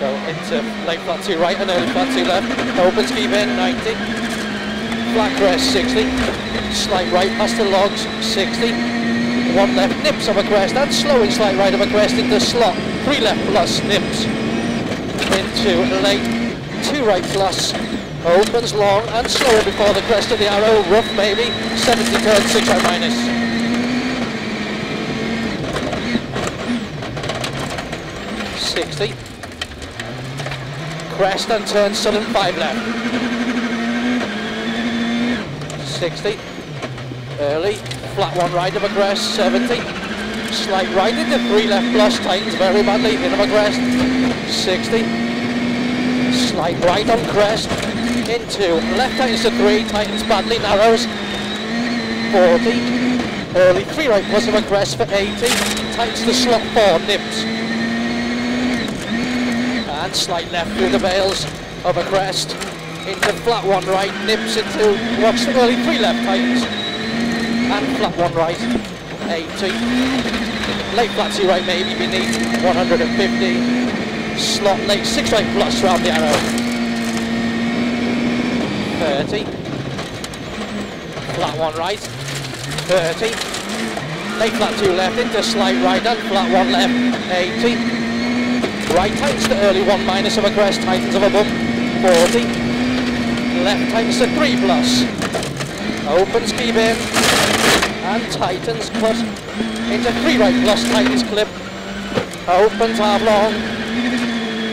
Go into late flat 2 right and early flat 2 left. Opens, keep in, 90. Flat crest, 60. Slight right past the logs, 60. One left, nips of a crest, and slowing slight right of a crest into slot. 3 left plus, nips. Into late, 2 right plus. Opens long and slower before the crest of the arrow, rough maybe, 70 turn, 6 out minus. Crest and turn sudden 5 left. 60. Early, flat 1 right of a crest, 70. Slight right into 3 left plus, tightens very badly, in of a crest, 60. Slight right on crest, into left tightens to 3, tightens badly, narrows, 40. Early 3 right plus of a crest for 80, tightens the slot 4, nips. And slight left through the veils of a crest, into flat 1 right, nips into rocks early 3 left tightens, and flat 1 right, 80, late flat 2 right maybe beneath, 150, slot late 6 right plus round the arrow, 30, flat 1 right, 30, late flat 2 left into slight right and flat 1 left, 80, right tightens to early 1 minus of a crest, tightens of a bump, 40. Left tightens to 3 plus. Opens, keep in, and tightens, cut into 3 right plus, tightens clip. Opens half long,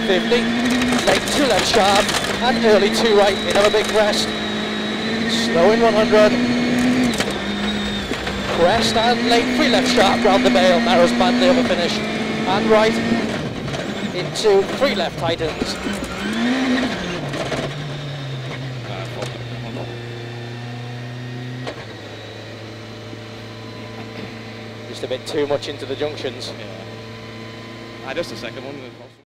50. Late 2 left sharp, and early 2 right, in of a big crest. Slow in 100. Crest and late 3 left sharp, round the bale, narrows badly of a finish. And right. Into 3 left tightens. Just a bit too much into the junctions. Yeah. Just the second one.